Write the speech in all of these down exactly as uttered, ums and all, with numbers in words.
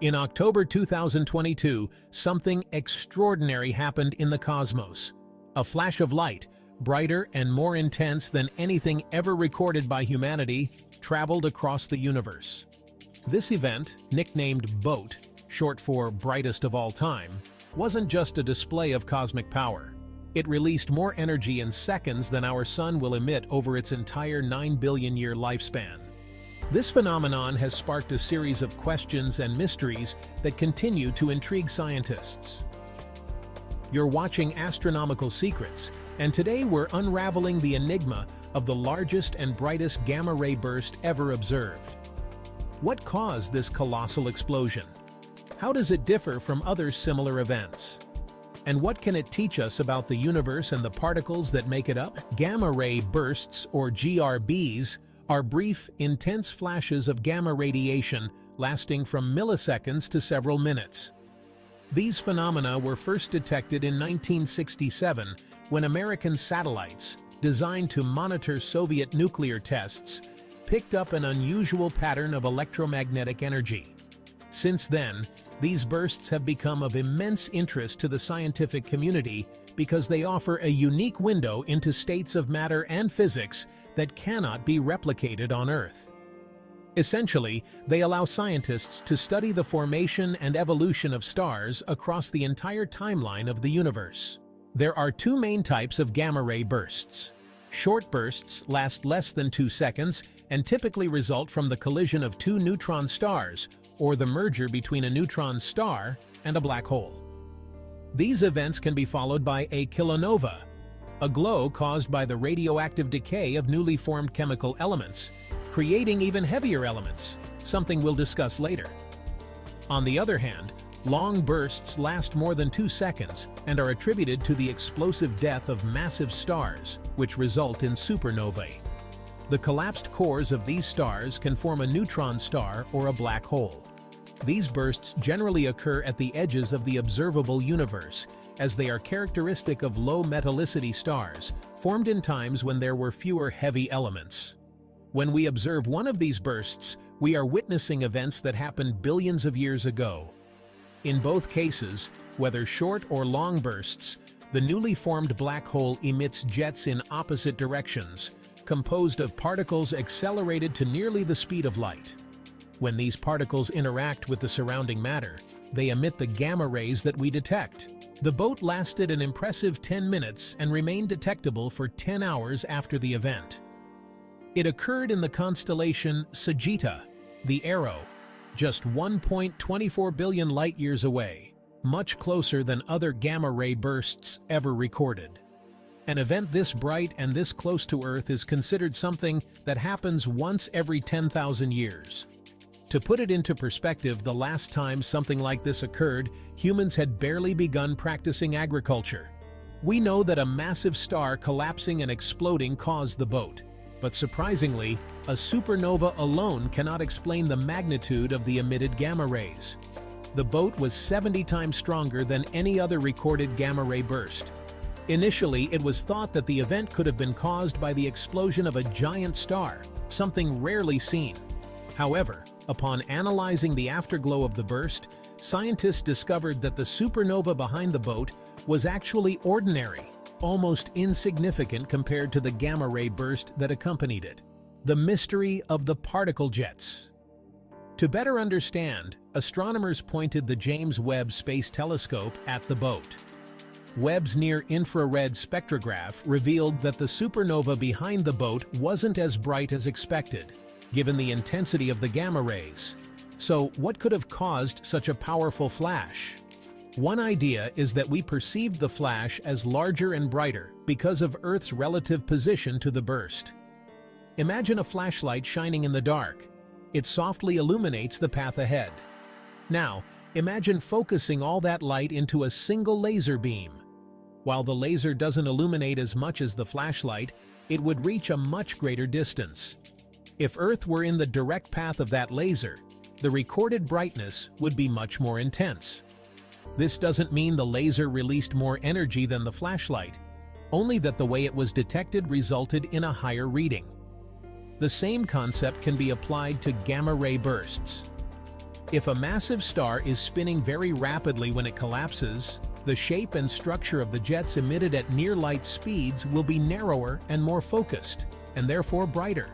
In October two thousand twenty-two, something extraordinary happened in the cosmos. A flash of light, brighter and more intense than anything ever recorded by humanity, traveled across the universe. This event, nicknamed BOAT, short for brightest of all time, wasn't just a display of cosmic power. It released more energy in seconds than our sun will emit over its entire nine billion year lifespan. This phenomenon has sparked a series of questions and mysteries that continue to intrigue scientists. You're watching Astronomical Secrets, and today we're unraveling the enigma of the largest and brightest gamma-ray burst ever observed. What caused this colossal explosion? How does it differ from other similar events? And what can it teach us about the universe and the particles that make it up? Gamma-ray bursts, or G R Bs, are brief, intense flashes of gamma radiation lasting from milliseconds to several minutes. These phenomena were first detected in nineteen sixty-seven when American satellites, designed to monitor Soviet nuclear tests, picked up an unusual pattern of electromagnetic energy. Since then, these bursts have become of immense interest to the scientific community because they offer a unique window into states of matter and physics that cannot be replicated on Earth. Essentially, they allow scientists to study the formation and evolution of stars across the entire timeline of the universe. There are two main types of gamma-ray bursts. Short bursts last less than two seconds and typically result from the collision of two neutron stars, or the merger between a neutron star and a black hole. These events can be followed by a kilonova, a glow caused by the radioactive decay of newly formed chemical elements, creating even heavier elements, something we'll discuss later. On the other hand, long bursts last more than two seconds and are attributed to the explosive death of massive stars, which result in supernovae. The collapsed cores of these stars can form a neutron star or a black hole. These bursts generally occur at the edges of the observable universe, as they are characteristic of low metallicity stars, formed in times when there were fewer heavy elements. When we observe one of these bursts, we are witnessing events that happened billions of years ago. In both cases, whether short or long bursts, the newly formed black hole emits jets in opposite directions, composed of particles accelerated to nearly the speed of light. When these particles interact with the surrounding matter, they emit the gamma rays that we detect. The BOAT lasted an impressive ten minutes and remained detectable for ten hours after the event. It occurred in the constellation Sagitta, the Arrow, just one point two four billion light-years away, much closer than other gamma-ray bursts ever recorded. An event this bright and this close to Earth is considered something that happens once every ten thousand years. To put it into perspective, the last time something like this occurred, humans had barely begun practicing agriculture. We know that a massive star collapsing and exploding caused the BOAT, but surprisingly, a supernova alone cannot explain the magnitude of the emitted gamma rays. The BOAT was seventy times stronger than any other recorded gamma-ray burst. Initially, it was thought that the event could have been caused by the explosion of a giant star, something rarely seen. However, upon analyzing the afterglow of the burst, scientists discovered that the supernova behind the BOAT was actually ordinary, almost insignificant compared to the gamma-ray burst that accompanied it. The mystery of the particle jets. To better understand, astronomers pointed the James Webb Space Telescope at the BOAT. Webb's near-infrared spectrograph revealed that the supernova behind the BOAT wasn't as bright as expected, given the intensity of the gamma rays. So, what could have caused such a powerful flash? One idea is that we perceived the flash as larger and brighter because of Earth's relative position to the burst. Imagine a flashlight shining in the dark. It softly illuminates the path ahead. Now, imagine focusing all that light into a single laser beam. While the laser doesn't illuminate as much as the flashlight, it would reach a much greater distance. If Earth were in the direct path of that laser, the recorded brightness would be much more intense. This doesn't mean the laser released more energy than the flashlight, only that the way it was detected resulted in a higher reading. The same concept can be applied to gamma-ray bursts. If a massive star is spinning very rapidly when it collapses, the shape and structure of the jets emitted at near-light speeds will be narrower and more focused, and therefore brighter.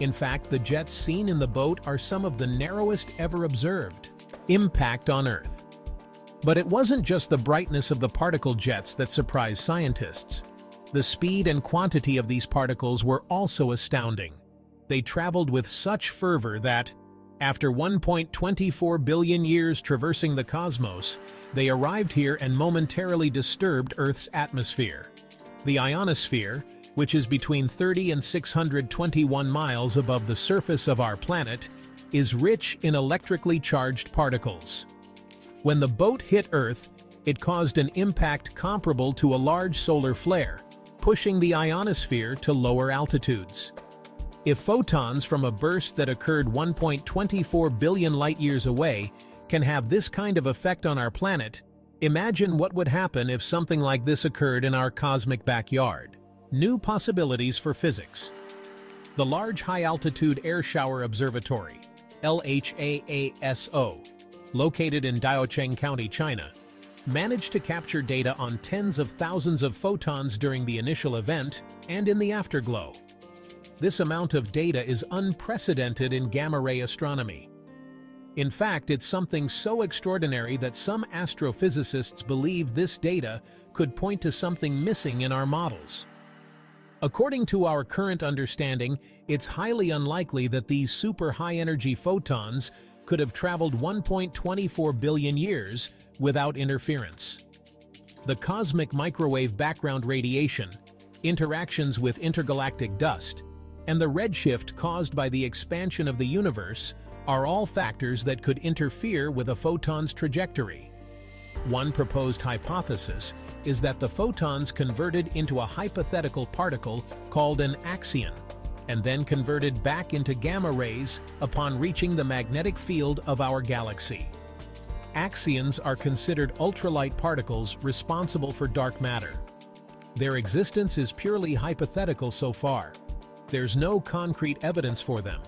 In fact, the jets seen in the boat are some of the narrowest ever observed. Impact on Earth. But it wasn't just the brightness of the particle jets that surprised scientists. The speed and quantity of these particles were also astounding. They traveled with such fervor that, after one point two four billion years traversing the cosmos, they arrived here and momentarily disturbed Earth's atmosphere. The ionosphere, which is between thirty and six hundred twenty-one miles above the surface of our planet, is rich in electrically charged particles. When the boat hit Earth, it caused an impact comparable to a large solar flare, pushing the ionosphere to lower altitudes. If photons from a burst that occurred one point two four billion light-years away can have this kind of effect on our planet, imagine what would happen if something like this occurred in our cosmic backyard. New possibilities for physics. The Large High-Altitude Air Shower Observatory, L H A A S O, located in Diocheng County, China, managed to capture data on tens of thousands of photons during the initial event and in the afterglow. This amount of data is unprecedented in gamma-ray astronomy. In fact, it's something so extraordinary that some astrophysicists believe this data could point to something missing in our models. According to our current understanding, it's highly unlikely that these super high-energy photons could have traveled one point two four billion years without interference. The cosmic microwave background radiation, interactions with intergalactic dust, and the redshift caused by the expansion of the universe are all factors that could interfere with a photon's trajectory. One proposed hypothesis is that the photons converted into a hypothetical particle called an axion, and then converted back into gamma rays upon reaching the magnetic field of our galaxy. Axions are considered ultralight particles responsible for dark matter. Their existence is purely hypothetical so far. There's no concrete evidence for them,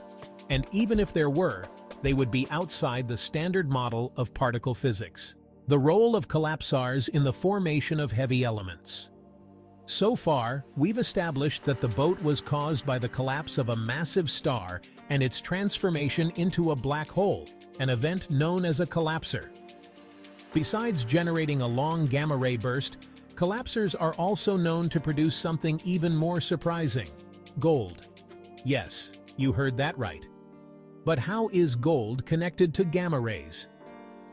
and even if there were, they would be outside the standard model of particle physics. The role of collapsars in the formation of heavy elements. So far, we've established that the boat was caused by the collapse of a massive star and its transformation into a black hole, an event known as a collapsar. Besides generating a long gamma-ray burst, collapsars are also known to produce something even more surprising: gold. Yes, you heard that right. But how is gold connected to gamma rays?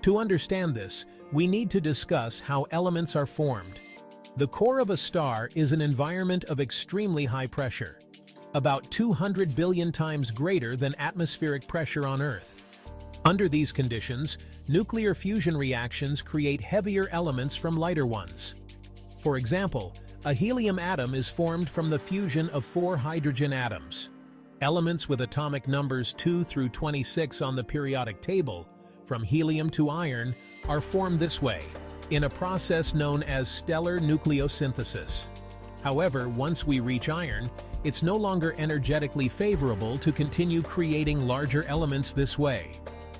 To understand this, we need to discuss how elements are formed. The core of a star is an environment of extremely high pressure, about two hundred billion times greater than atmospheric pressure on Earth. Under these conditions, nuclear fusion reactions create heavier elements from lighter ones. For example, a helium atom is formed from the fusion of four hydrogen atoms. Elements with atomic numbers two through twenty-six on the periodic table, from helium to iron, are formed this way, in a process known as stellar nucleosynthesis. However, once we reach iron, it's no longer energetically favorable to continue creating larger elements this way.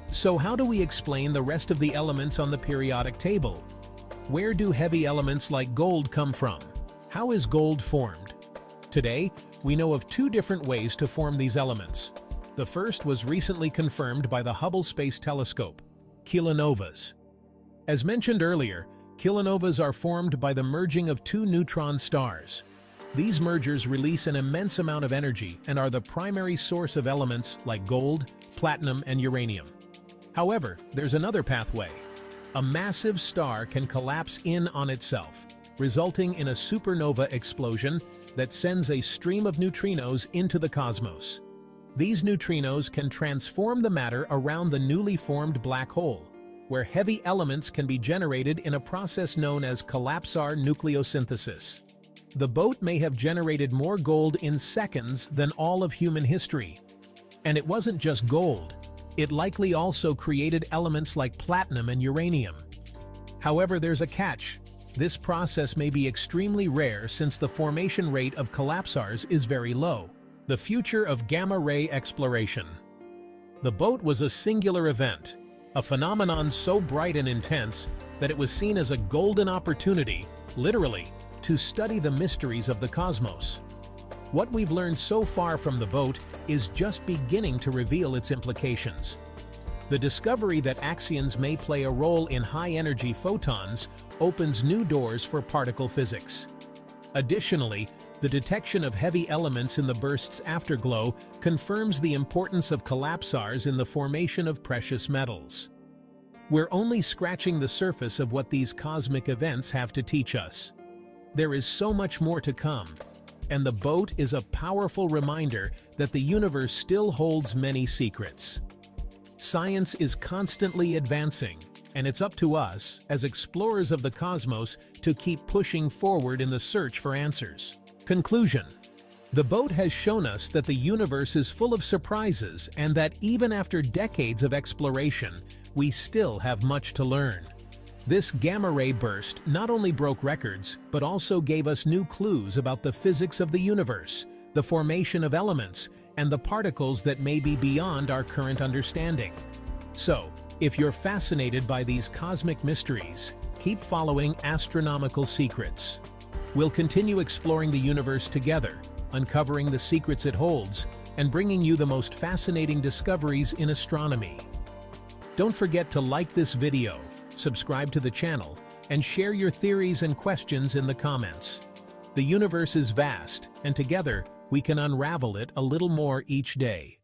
So how do we explain the rest of the elements on the periodic table? Where do heavy elements like gold come from? How is gold formed? Today, we know of two different ways to form these elements. The first was recently confirmed by the Hubble Space Telescope, kilonovas. As mentioned earlier, kilonovas are formed by the merging of two neutron stars. These mergers release an immense amount of energy and are the primary source of elements like gold, platinum, and uranium. However, there's another pathway. A massive star can collapse in on itself, resulting in a supernova explosion that sends a stream of neutrinos into the cosmos. These neutrinos can transform the matter around the newly formed black hole, where heavy elements can be generated in a process known as collapsar nucleosynthesis. The boat may have generated more gold in seconds than all of human history. And it wasn't just gold. It likely also created elements like platinum and uranium. However, there's a catch. This process may be extremely rare since the formation rate of collapsars is very low. The future of gamma-ray exploration. The boat was a singular event, a phenomenon so bright and intense that it was seen as a golden opportunity, literally, to study the mysteries of the cosmos. What we've learned so far from the boat is just beginning to reveal its implications. The discovery that axions may play a role in high-energy photons opens new doors for particle physics. Additionally, the detection of heavy elements in the burst's afterglow confirms the importance of collapsars in the formation of precious metals. We're only scratching the surface of what these cosmic events have to teach us. There is so much more to come, and the boat is a powerful reminder that the universe still holds many secrets. Science is constantly advancing, and it's up to us, as explorers of the cosmos, to keep pushing forward in the search for answers. Conclusion: the boat has shown us that the universe is full of surprises and that even after decades of exploration, we still have much to learn. This gamma-ray burst not only broke records, but also gave us new clues about the physics of the universe, the formation of elements, and the particles that may be beyond our current understanding. So, if you're fascinated by these cosmic mysteries, keep following Astronomical Secrets. We'll continue exploring the universe together, uncovering the secrets it holds, and bringing you the most fascinating discoveries in astronomy. Don't forget to like this video, subscribe to the channel, and share your theories and questions in the comments. The universe is vast, and together, we can unravel it a little more each day.